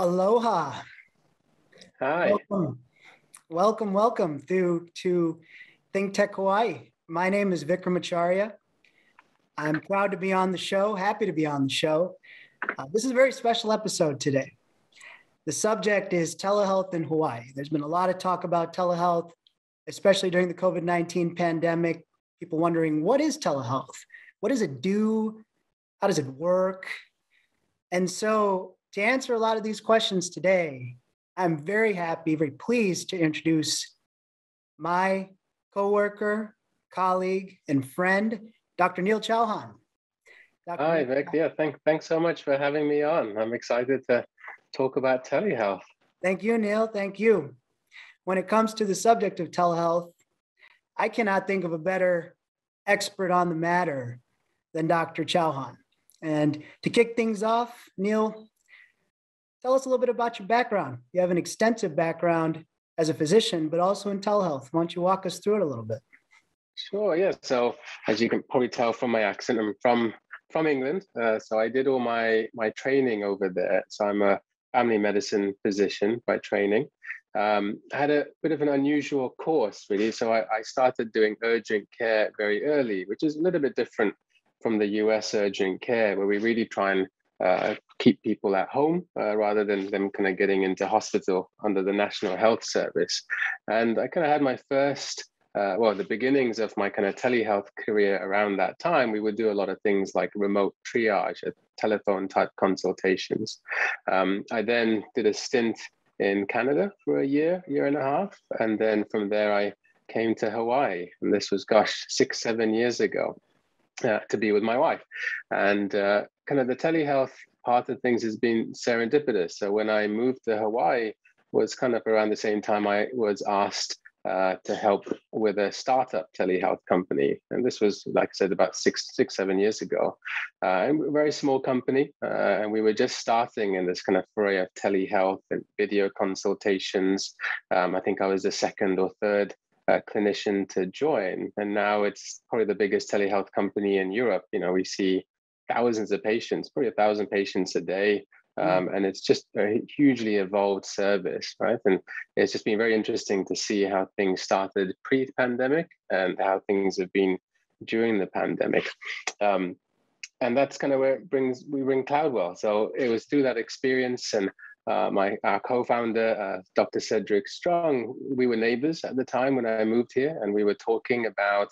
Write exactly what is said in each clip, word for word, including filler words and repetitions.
Aloha. Hi. Welcome, welcome, welcome to, to ThinkTech Hawaii. My name is Vikram Acharya. I'm proud to be on the show, happy to be on the show. Uh, this is a very special episode today. The subject is telehealth in Hawaii. There's been a lot of talk about telehealth, especially during the COVID nineteen pandemic. People wondering, what is telehealth? What does it do? How does it work? And so, to answer a lot of these questions today, I'm very happy, very pleased to introduce my coworker, colleague, and friend, Doctor Neel Chauhan. Doctor Hi, Vic. Yeah, thank, thanks so much for having me on. I'm excited to talk about telehealth. Thank you, Neel. Thank you. When it comes to the subject of telehealth, I cannot think of a better expert on the matter than Doctor Chauhan. And to kick things off, Neel, tell us a little bit about your background. You have an extensive background as a physician, but also in telehealth. Why don't you walk us through it a little bit? Sure, yeah. So as you can probably tell from my accent, I'm from, from England. Uh, so I did all my, my training over there. So I'm a family medicine physician by training. Um, I had a bit of an unusual course, really. So I, I started doing urgent care very early, which is a little bit different from the U S urgent care, where we really try and Uh, keep people at home uh, rather than them kind of getting into hospital under the National Health Service. And I kind of had my first, uh, well, the beginnings of my kind of telehealth career around that time. We would do a lot of things like remote triage, uh, telephone type consultations. Um, I then did a stint in Canada for a year, year and a half. And then from there, I came to Hawaii. And this was, gosh, six, seven years ago. Uh, to be with my wife. And uh, kind of the telehealth part of things has been serendipitous. So when I moved to Hawaii, was kind of around the same time I was asked uh, to help with a startup telehealth company. And this was, like I said, about six, six, seven years ago. Uh, and a very small company. Uh, and we were just starting in this kind of foray of telehealth and video consultations. Um, I think I was the second or third A clinician to join, and now it's probably the biggest telehealth company in Europe. You know, we see thousands of patients, probably a thousand patients a day, um, and it's just a hugely evolved service, right? And it's just been very interesting to see how things started pre-pandemic and how things have been during the pandemic. Um, and that's kind of where it brings we bring Cloudwell. So it was through that experience and Uh, my our co-founder, uh, Doctor Cedric Strong, we were neighbors at the time when I moved here, and we were talking about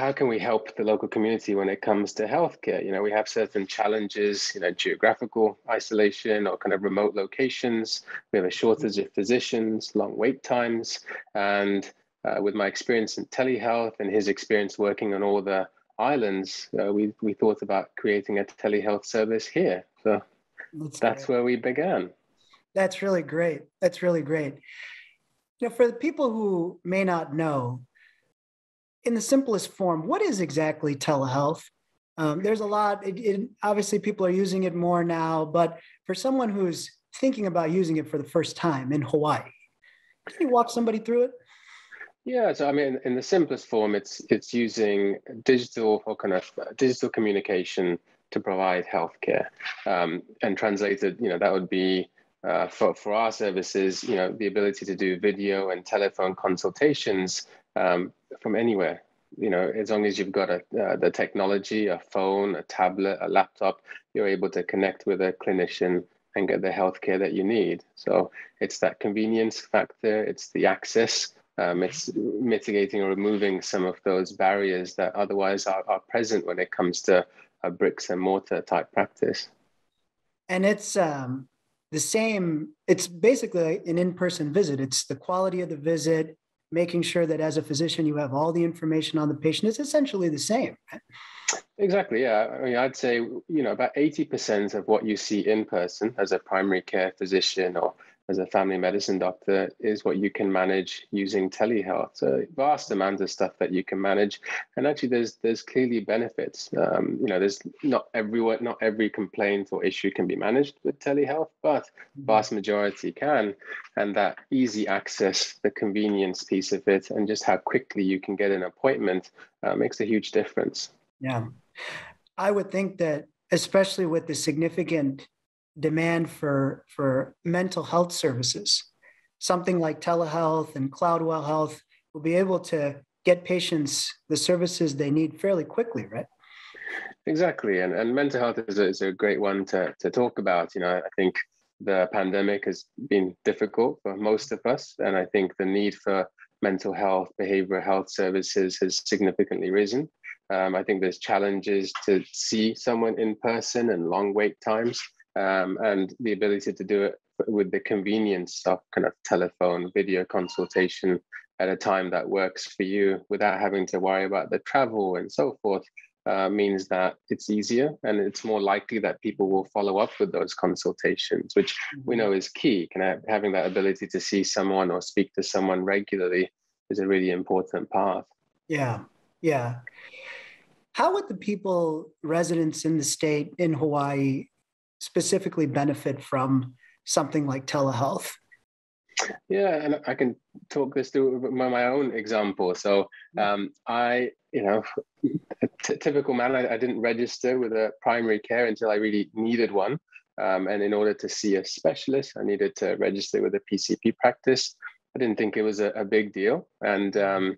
how can we help the local community when it comes to healthcare. You know, we have certain challenges, you know, geographical isolation or kind of remote locations. We have a shortage of physicians, long wait times, and uh, with my experience in telehealth and his experience working on all the islands, uh, we we thought about creating a telehealth service here. So. That's, That's where we began. That's really great. That's really great. You know, for the people who may not know, in the simplest form, what is exactly telehealth? Um, there's a lot. It, it, obviously, people are using it more now, but for someone who's thinking about using it for the first time in Hawaii, can you walk somebody through it? Yeah, so I mean, in the simplest form, it's it's using digital or kind of digital communication to provide healthcare, um, and translated, you know, that would be uh, for for our services, you know, the ability to do video and telephone consultations um, from anywhere, you know, as long as you've got a, uh, the technology, a phone, a tablet, a laptop, you're able to connect with a clinician and get the healthcare that you need. So it's that convenience factor, it's the access. Um, it's mitigating or removing some of those barriers that otherwise are, are present when it comes to a bricks and mortar type practice. And it's um, the same, it's basically an in-person visit. It's the quality of the visit, making sure that as a physician, you have all the information on the patient. It's essentially the same. Exactly, yeah. I mean, I'd say, you know, about eighty percent of what you see in person as a primary care physician or as a family medicine doctor is what you can manage using telehealth. So vast amounts of stuff that you can manage, and actually there's there's clearly benefits. Um, you know, there's not everyone, not every complaint or issue can be managed with telehealth, but vast majority can. And that easy access, the convenience piece of it, and just how quickly you can get an appointment uh, makes a huge difference. Yeah, I would think that, especially with the significant demand for, for mental health services. Something like telehealth and Cloudwell Health will be able to get patients the services they need fairly quickly, right? Exactly. And, and mental health is a, is a great one to, to talk about. You know, I think the pandemic has been difficult for most of us. And I think the need for mental health, behavioral health services has significantly risen. Um, I think there's challenges to see someone in person and long wait times, um, and the ability to do it with the convenience of kind of telephone, video consultation at a time that works for you without having to worry about the travel and so forth. Uh, means that it's easier and it's more likely that people will follow up with those consultations, which we know is key. Can I, having that ability to see someone or speak to someone regularly is a really important part. Yeah, yeah. How would the people, residents in the state, in Hawaii, specifically benefit from something like telehealth? Yeah, and I can talk this through my own example. So um, I, you know, t- typical man, I, I didn't register with a primary care until I really needed one. Um, and in order to see a specialist, I needed to register with a P C P practice. I didn't think it was a, a big deal. And um,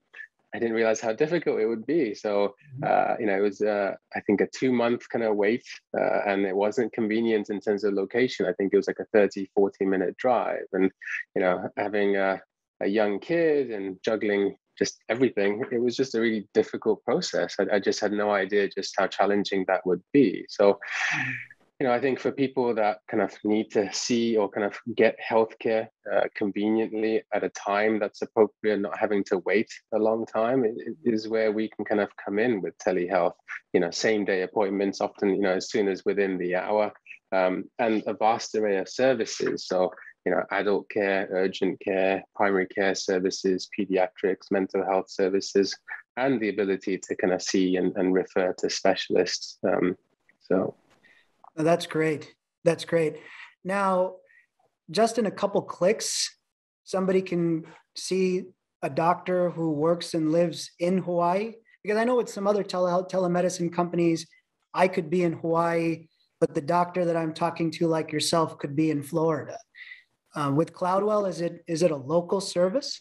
I didn't realize how difficult it would be. So, uh, you know, it was, uh, I think, a two-month kind of wait, uh, and it wasn't convenient in terms of location. I think it was like a thirty, forty-minute drive. And, you know, having a, a young kid and juggling just everything, it was just a really difficult process. I, I just had no idea just how challenging that would be. So, you know, I think for people that kind of need to see or kind of get healthcare uh, conveniently at a time that's appropriate, not having to wait a long time, it, it is where we can kind of come in with telehealth. You know, same day appointments, often, you know, as soon as within the hour, um, and a vast array of services. So, you know, adult care, urgent care, primary care services, pediatrics, mental health services, and the ability to kind of see and, and refer to specialists. Um, so. Oh, that's great. That's great. Now, just in a couple clicks, somebody can see a doctor who works and lives in Hawaii. Because I know with some other telehealth, telemedicine companies, I could be in Hawaii, but the doctor that I'm talking to, like yourself, could be in Florida. Uh, with Cloudwell, is it is it a local service?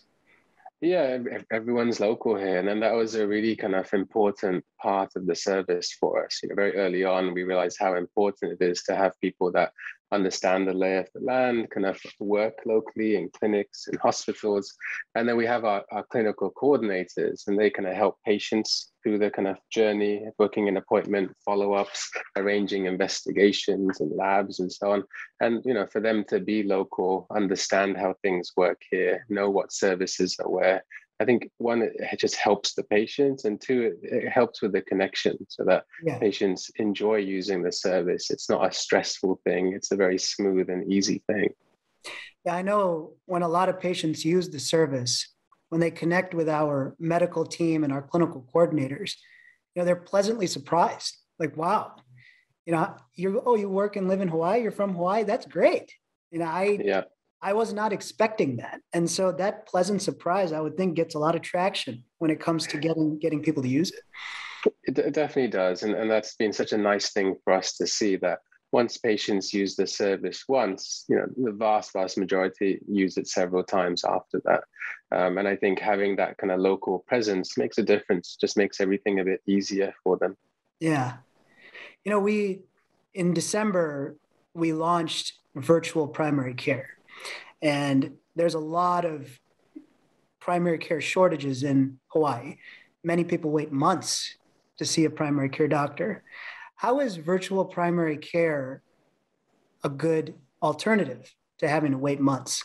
Yeah, everyone's local here. And then that was a really kind of important part of the service for us. You know, very early on, we realized how important it is to have people that understand the lay of the land, kind of work locally in clinics and hospitals. And then we have our, our clinical coordinators, and they kind of help patients through their kind of journey, booking an appointment, follow-ups, arranging investigations and labs and so on. And, you know, for them to be local, understand how things work here, know what services are where. I think, one, it just helps the patients, and two, it, it helps with the connection so that yeah. patients enjoy using the service. It's not a stressful thing. It's a very smooth and easy thing. Yeah, I know when a lot of patients use the service, when they connect with our medical team and our clinical coordinators, you know, they're pleasantly surprised. Like, wow, you know, you oh, you work and live in Hawaii? You're from Hawaii? That's great. You know, I... Yeah. I was not expecting that. And so that pleasant surprise, I would think, gets a lot of traction when it comes to getting getting people to use it. It, it definitely does. And, and that's been such a nice thing for us to see, that once patients use the service once, you know, the vast, vast majority use it several times after that. Um, and I think having that kind of local presence makes a difference, just makes everything a bit easier for them. Yeah. You know, we, in December, we launched virtual primary care. And there's a lot of primary care shortages in Hawaii. Many people wait months to see a primary care doctor. How is virtual primary care a good alternative to having to wait months?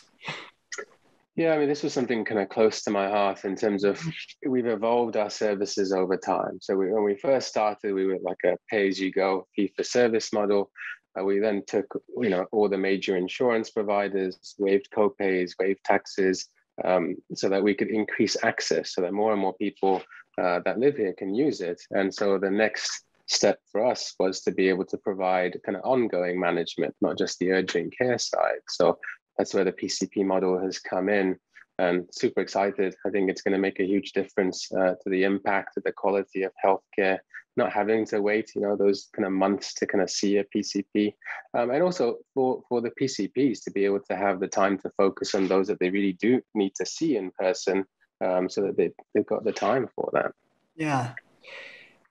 Yeah, I mean, this was something kind of close to my heart in terms of we've evolved our services over time. So we, when we first started, we were like a pay-as-you-go, fee-for-service model. Uh, we then took, you know, all the major insurance providers, waived co-pays, waived taxes, um, so that we could increase access so that more and more people uh, that live here can use it. And so the next step for us was to be able to provide kind of ongoing management, not just the urgent care side. So that's where the P C P model has come in, and super excited. I think it's going to make a huge difference uh, to the impact of the quality of healthcare not having to wait, you know, those kind of months to kind of see a P C P. Um, and also for, for the P C Ps to be able to have the time to focus on those that they really do need to see in person, um, so that they, they've got the time for that. Yeah.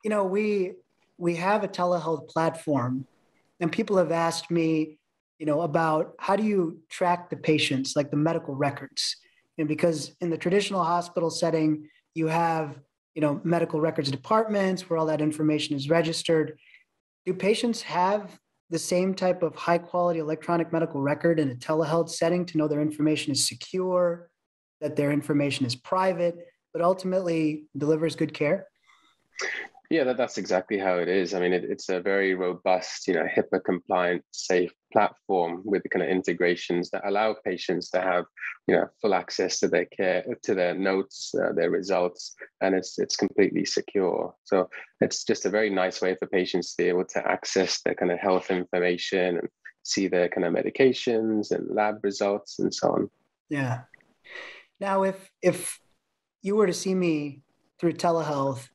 You know, we, we have a telehealth platform, and people have asked me, you know, about how do you track the patients, like the medical records? And because in the traditional hospital setting, you have, you know, medical records departments where all that information is registered. Do patients have the same type of high quality electronic medical record in a telehealth setting to know their information is secure, that their information is private, but ultimately delivers good care? Yeah, that, that's exactly how it is. I mean, it, it's a very robust, you know, HIPAA compliant, safe platform with the kind of integrations that allow patients to have, you know, full access to their care, to their notes, uh, their results, and it's it's completely secure. So it's just a very nice way for patients to be able to access their kind of health information and see their kind of medications and lab results and so on. Yeah. Now, if if you were to see me through telehealth,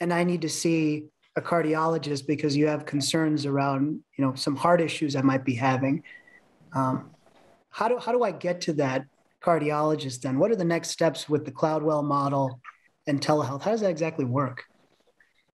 and I need to see a cardiologist because you have concerns around, you know, some heart issues I might be having. Um, how do how do I get to that cardiologist then? What are the next steps with the Cloudwell model and telehealth? How does that exactly work?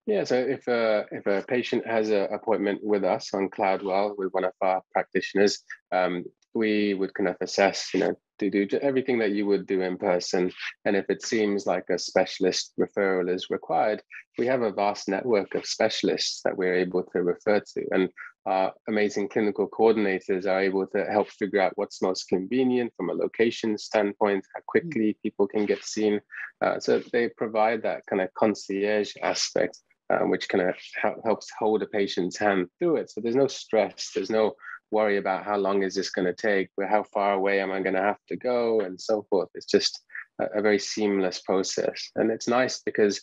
Yeah, so if a, if a patient has an appointment with us on Cloudwell with one of our practitioners, um, we would kind of assess, you know, to do everything that you would do in person. And if it seems like a specialist referral is required, we have a vast network of specialists that we're able to refer to. And our amazing clinical coordinators are able to help figure out what's most convenient from a location standpoint, how quickly people can get seen. Uh, so they provide that kind of concierge aspect, uh, which kind of ha- helps hold a patient's hand through it. So there's no stress, there's no worry about how long is this going to take, or how far away am I going to have to go, and so forth. It's just a, a very seamless process. And it's nice because,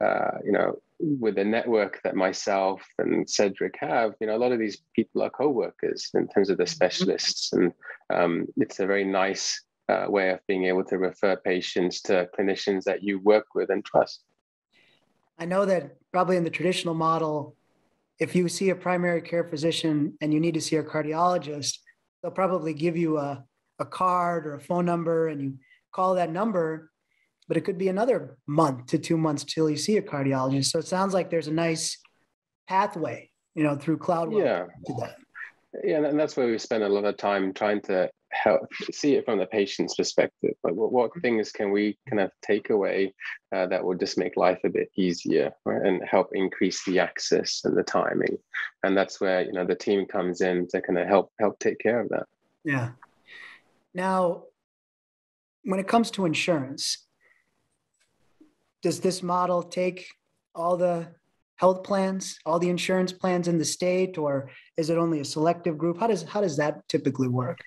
uh, you know, with the network that myself and Cedric have, you know, a lot of these people are co-workers in terms of the specialists. And um, it's a very nice uh, way of being able to refer patients to clinicians that you work with and trust. I know that probably in the traditional model, if you see a primary care physician and you need to see a cardiologist, they'll probably give you a, a card or a phone number and you call that number, but it could be another month to two months till you see a cardiologist. So it sounds like there's a nice pathway, you know, through Cloudwell. Yeah. To that. Yeah, and that's where we spend a lot of time trying to help see it from the patient's perspective. Like, what, what things can we kind of take away uh, that will just make life a bit easier, right? And help increase the access and the timing. And that's where, you know, the team comes in to kind of help help take care of that. Yeah. Now, when it comes to insurance, does this model take all the health plans, all the insurance plans in the state, or is it only a selective group? How does how does that typically work?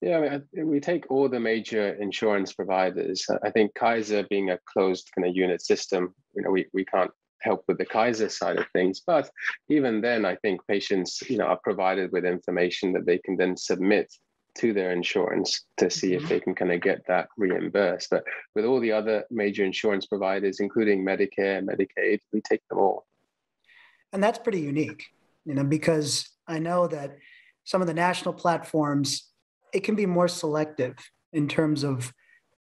Yeah, I mean, we take all the major insurance providers. I think Kaiser being a closed kind of unit system, you know, we, we can't help with the Kaiser side of things. But even then, I think patients, you know, are provided with information that they can then submit to their insurance to see if they can kind of get that reimbursed. But with all the other major insurance providers, including Medicare, Medicaid, we take them all. And that's pretty unique, you know, because I know that some of the national platforms, it can be more selective in terms of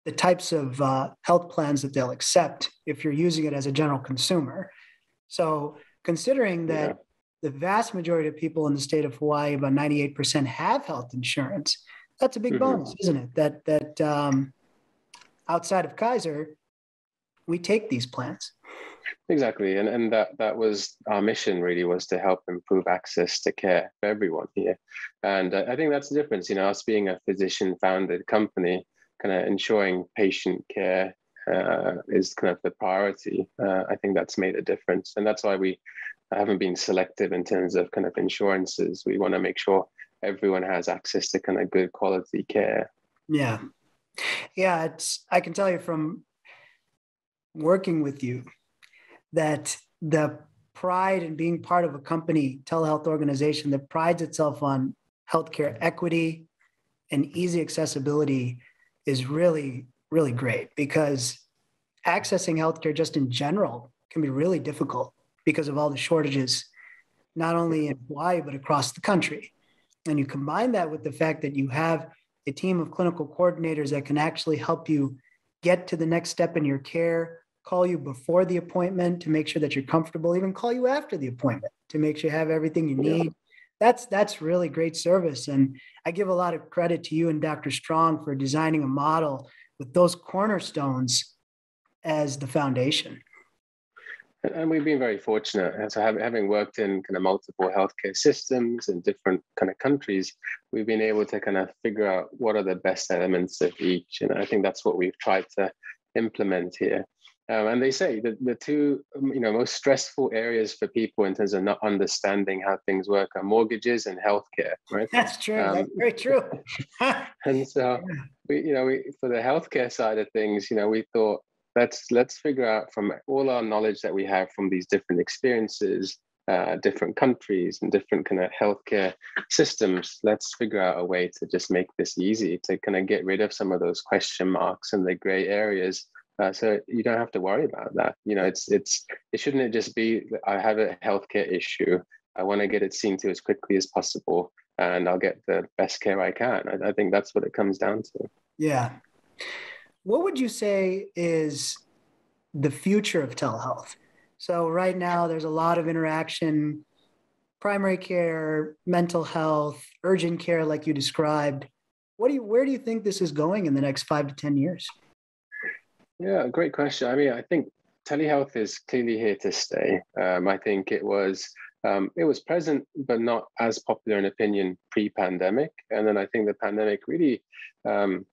the types of uh, health plans that they'll accept if you're using it as a general consumer. So considering that, yeah. The vast majority of people in the state of Hawaii, about ninety-eight percent, have health insurance. That's a big mm-hmm. bonus, isn't it? That that um, outside of Kaiser, we take these plans. Exactly, and and that that was our mission. Really, was to help improve access to care for everyone here, and I think that's the difference. You know, us being a physician-founded company, kind of ensuring patient care uh, is kind of the priority. Uh, I think that's made a difference, and that's why we. I haven't been selective in terms of kind of insurances. We want to make sure everyone has access to kind of good quality care. Yeah. Yeah. It's, I can tell you from working with you that the pride in being part of a company, telehealth organization that prides itself on healthcare equity and easy accessibility is really, really great because accessing healthcare just in general can be really difficult. because of all the shortages, not only in Hawaii, but across the country. And you combine that with the fact that you have a team of clinical coordinators that can actually help you get to the next step in your care, call you before the appointment to make sure that you're comfortable, even call you after the appointment to make sure you have everything you need. Yeah. That's that's really great service. And I give a lot of credit to you and Doctor Strong for designing a model with those cornerstones as the foundation. And we've been very fortunate. And so having worked in kind of multiple healthcare systems in different kind of countries, we've been able to kind of figure out what are the best elements of each. And I think that's what we've tried to implement here. Um, and they say that the two you know, most stressful areas for people in terms of not understanding how things work are mortgages and healthcare, right? That's true. Um, That's very true. And so, we, you know, we, for the healthcare side of things, you know, we thought let's let's figure out from all our knowledge that we have from these different experiences, uh, different countries, and different kind of healthcare systems. Let's figure out a way to just make this easy to kind of get rid of some of those question marks and the gray areas. Uh, so you don't have to worry about that. You know, it's it's it shouldn't it just be I have a healthcare issue. I want to get it seen to as quickly as possible, and I'll get the best care I can. I, I think that's what it comes down to. Yeah. What would you say is the future of telehealth? So right now, there's a lot of interaction, primary care, mental health, urgent care, like you described. What do you where do you think this is going in the next five to ten years? Yeah, great question. I mean, I think telehealth is clearly here to stay. Um, I think it was um, it was present, but not as popular an opinion pre-pandemic. And then I think the pandemic really um,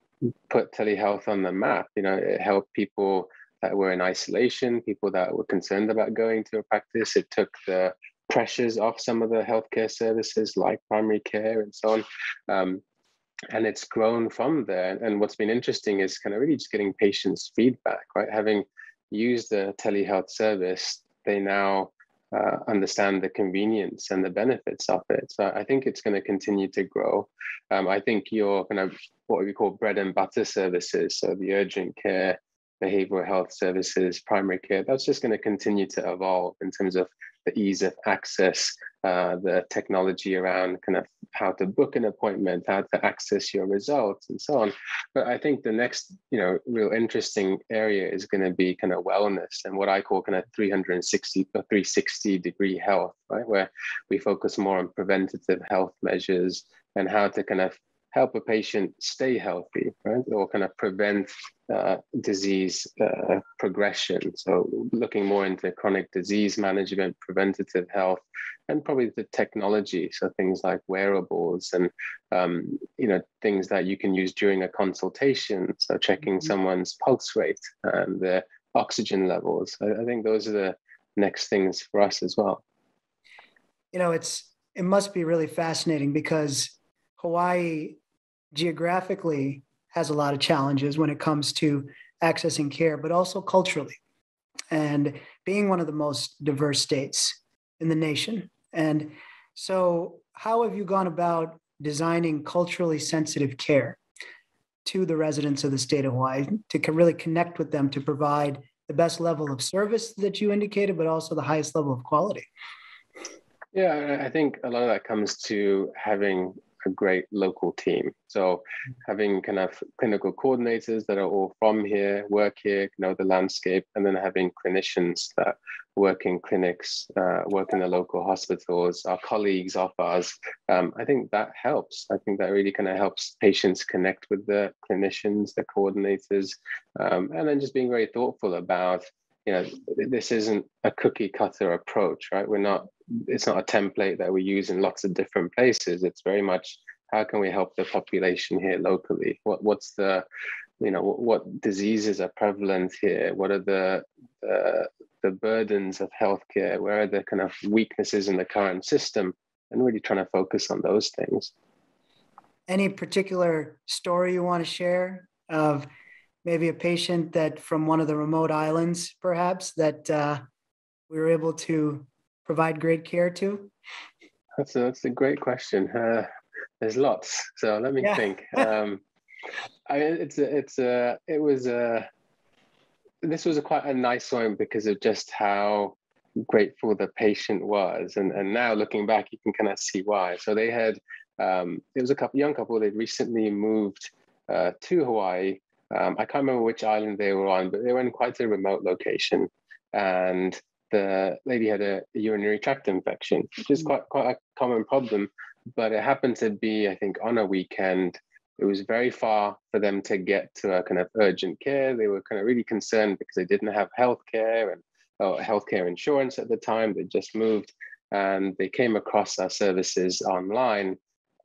put telehealth on the map. You know, it helped people that were in isolation, people that were concerned about going to a practice. It took the pressures off some of the healthcare services like primary care and so on. Um, And it's grown from there. And what's been interesting is kind of really just getting patients' feedback, right? Having used the telehealth service, they now uh, understand the convenience and the benefits of it. So I think it's going to continue to grow. Um, I think your kind of what we call bread and butter services, so the urgent care, behavioral health services, primary care, that's just going to continue to evolve in terms of the ease of access, uh, the technology around kind of how to book an appointment, how to access your results, and so on. But I think the next, you know, real interesting area is going to be kind of wellness and what I call kind of three sixty or three sixty degree health, right? Where we focus more on preventative health measures and how to kind of help a patient stay healthy, right? Or kind of prevent uh, disease uh, progression. So looking more into chronic disease management, preventative health, and probably the technology. So things like wearables and, um, you know, things that you can use during a consultation. So checking mm-hmm. someone's pulse rate and their oxygen levels. I, I think those are the next things for us as well. You know, it's it must be really fascinating because Hawaii geographically has a lot of challenges when it comes to accessing care, but also culturally, and being one of the most diverse states in the nation. And so how have you gone about designing culturally sensitive care to the residents of the state of Hawaii to really connect with them, to provide the best level of service that you indicated, but also the highest level of quality? Yeah, I think a lot of that comes to having a great local team. So having kind of clinical coordinators that are all from here, work here, know the landscape, and then having clinicians that work in clinics, uh, work in the local hospitals, our colleagues of ours. Um, I think that helps. I think that really kind of helps patients connect with the clinicians, the coordinators, um, and then just being very thoughtful about, you know, this isn't a cookie cutter approach, right? We're not, it's not a template that we use in lots of different places. It's very much, how can we help the population here locally? What, what's the, you know, what, what diseases are prevalent here? What are the, the, the burdens of healthcare? Where are the kind of weaknesses in the current system? And really trying to focus on those things. Any particular story you want to share of maybe a patient that from one of the remote islands, perhaps, that uh, we were able to provide great care to? That's a, that's a great question. Uh, there's lots. So let me yeah. think. Um, I, it's a, it's a, it was a, this was a quite a nice one because of just how grateful the patient was. And, and now looking back, you can kind of see why. So they had, um, it was a couple, young couple, they'd recently moved uh, to Hawaii. Um, I can't remember which island they were on, but they were in quite a remote location. And the lady had a, a urinary tract infection, which is quite, quite a common problem, but it happened to be, I think, on a weekend. It was very far for them to get to a kind of urgent care. They were kind of really concerned because they didn't have healthcare and or healthcare insurance at the time. They just moved and they came across our services online,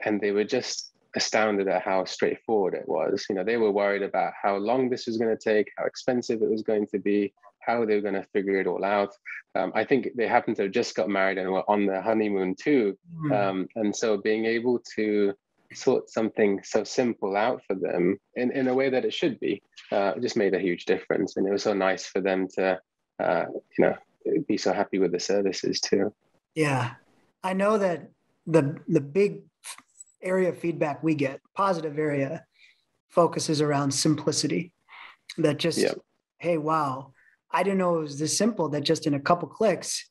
and they were just astounded at how straightforward it was. You know, they were worried about how long this was going to take, how expensive it was going to be, how they were going to figure it all out. Um, I think they happened to have just got married and were on their honeymoon too. Mm. Um, and so being able to sort something so simple out for them in, in a way that it should be, uh, just made a huge difference. And it was so nice for them to, uh, you know, be so happy with the services too. Yeah. I know that the the big area of feedback we get, positive area, focuses around simplicity. That just, yep. Hey, wow, I didn't know it was this simple, that just in a couple clicks,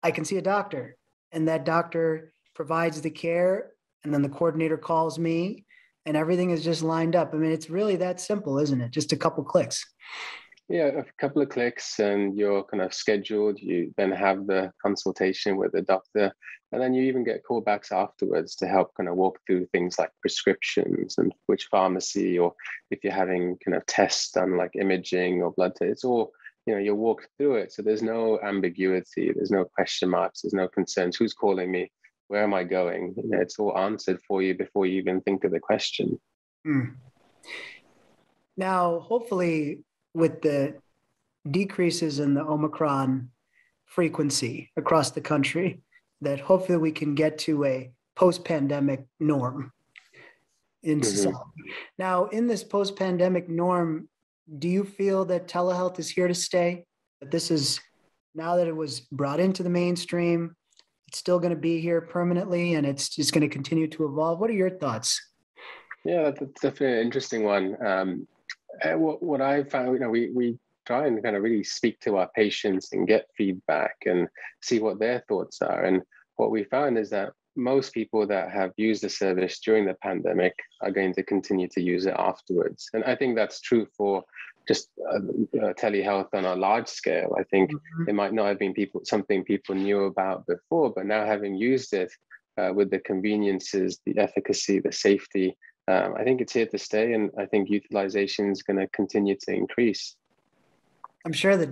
I can see a doctor, and that doctor provides the care, and then the coordinator calls me, and everything is just lined up. I mean, it's really that simple, isn't it? Just a couple clicks. Yeah, a couple of clicks and you're kind of scheduled. You then have the consultation with the doctor, and then you even get callbacks afterwards to help kind of walk through things like prescriptions and which pharmacy, or if you're having kind of tests done like imaging or blood tests. It's all, you know, you're walked through it. So there's no ambiguity. There's no question marks. There's no concerns. Who's calling me? Where am I going? You know, it's all answered for you before you even think of the question. Mm. Now, hopefully, with the decreases in the Omicron frequency across the country, that hopefully we can get to a post-pandemic norm in mm-hmm. society. Now, in this post-pandemic norm, do you feel that telehealth is here to stay? That this is, now that it was brought into the mainstream, it's still going to be here permanently, and it's just going to continue to evolve? What are your thoughts? Yeah, that's definitely an interesting one. Um, Uh, what, what I found, you know, we, we try and kind of really speak to our patients and get feedback and see what their thoughts are. And what we found is that most people that have used the service during the pandemic are going to continue to use it afterwards. And I think that's true for just uh, uh, telehealth on a large scale. I think mm-hmm. it might not have been people something people knew about before, but now having used it uh, with the conveniences, the efficacy, the safety, Um, I think it's here to stay, and I think utilization is going to continue to increase. I'm sure that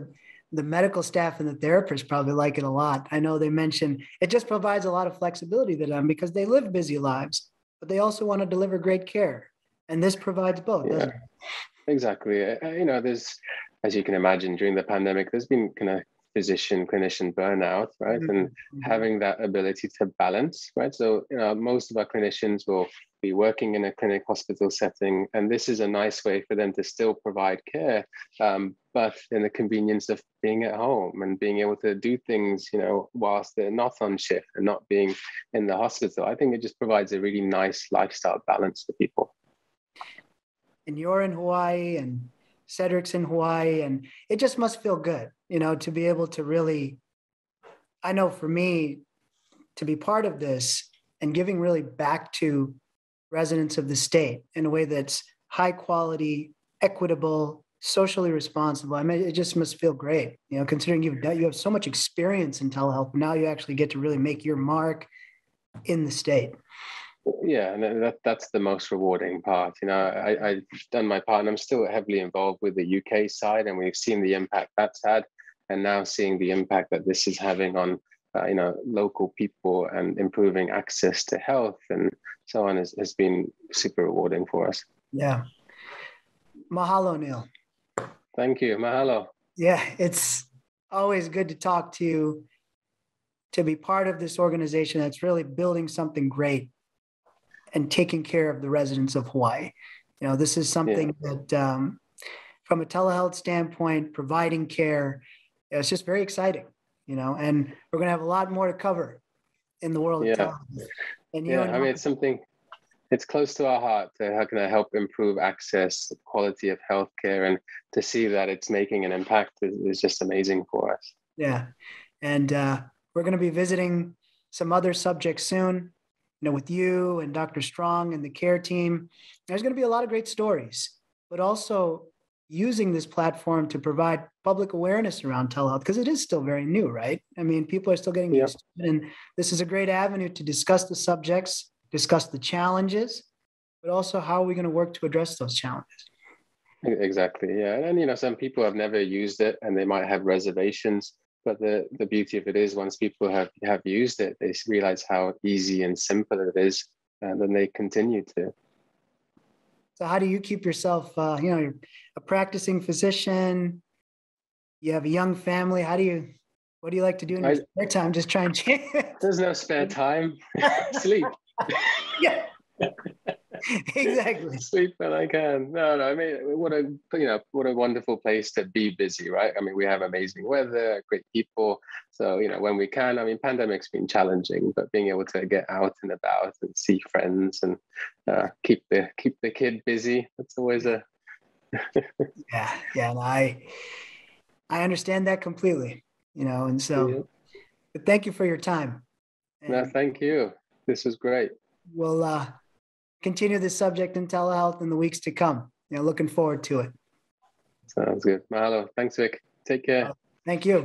the medical staff and the therapists probably like it a lot. I know they mentioned it just provides a lot of flexibility to them because they live busy lives, but they also want to deliver great care. And this provides both, yeah, doesn't it? Exactly. Uh, you know, there's, as you can imagine, during the pandemic, there's been kind of physician, clinician burnout, right? Mm-hmm. And having that ability to balance, right? So you know, most of our clinicians will be working in a clinic hospital setting, and this is a nice way for them to still provide care, um, but in the convenience of being at home and being able to do things, you know, whilst they're not on shift and not being in the hospital. I think it just provides a really nice lifestyle balance for people. And you're in Hawaii, and Cedric's in Hawaii, and it just must feel good, you know, to be able to really, I know for me, to be part of this and giving really back to residents of the state in a way that's high quality, equitable, socially responsible. I mean, it just must feel great, you know, considering you've done, you have so much experience in telehealth. Now you actually get to really make your mark in the state. Yeah, and that, that's the most rewarding part. You know, I, I've done my part, and I'm still heavily involved with the U K side, and we've seen the impact that's had, and now seeing the impact that this is having on, uh, you know, local people and improving access to health and so on has, has been super rewarding for us. Yeah. Mahalo, Neel. Thank you. Mahalo. Yeah, it's always good to talk to you, to be part of this organization that's really building something great and taking care of the residents of Hawaii. You know, this is something yeah. that um, from a telehealth standpoint, providing care, it's just very exciting, you know, and we're going to have a lot more to cover in the world yeah. of telehealth. And yeah, I mean, it's something, it's close to our heart. So how can I help improve access, quality of healthcare, and to see that it's making an impact is, is just amazing for us. Yeah. And uh, we're going to be visiting some other subjects soon, you know, with you and Doctor Strong and the care team. There's going to be a lot of great stories, but also using this platform to provide public awareness around telehealth, because it is still very new, right? I mean, people are still getting used to it, and this is a great avenue to discuss the subjects, discuss the challenges, but also how are we going to work to address those challenges? Exactly, yeah. And, and you know, some people have never used it and they might have reservations, but the, the beauty of it is once people have, have used it, they realize how easy and simple it is, and then they continue to. So how do you keep yourself, uh, you know, you're a practicing physician, you have a young family. How do you, what do you like to do in your I, spare time? Just try and change it. There's no spare time. Sleep. Yeah. Exactly. Sleep when I can. No, no, I mean, what a, you know, what a wonderful place to be busy, right? I mean, we have amazing weather, great people. So, you know, when we can, I mean, pandemic's been challenging, but being able to get out and about and see friends and uh, keep the, keep the kid busy. That's always a... yeah. Yeah. And I, I understand that completely, you know, and so, yeah. But thank you for your time. And no, thank you. This was great. We'll uh, continue this subject in telehealth in the weeks to come. You know, looking forward to it. Sounds good. Mahalo. Thanks, Vic. Take care. Uh, thank you.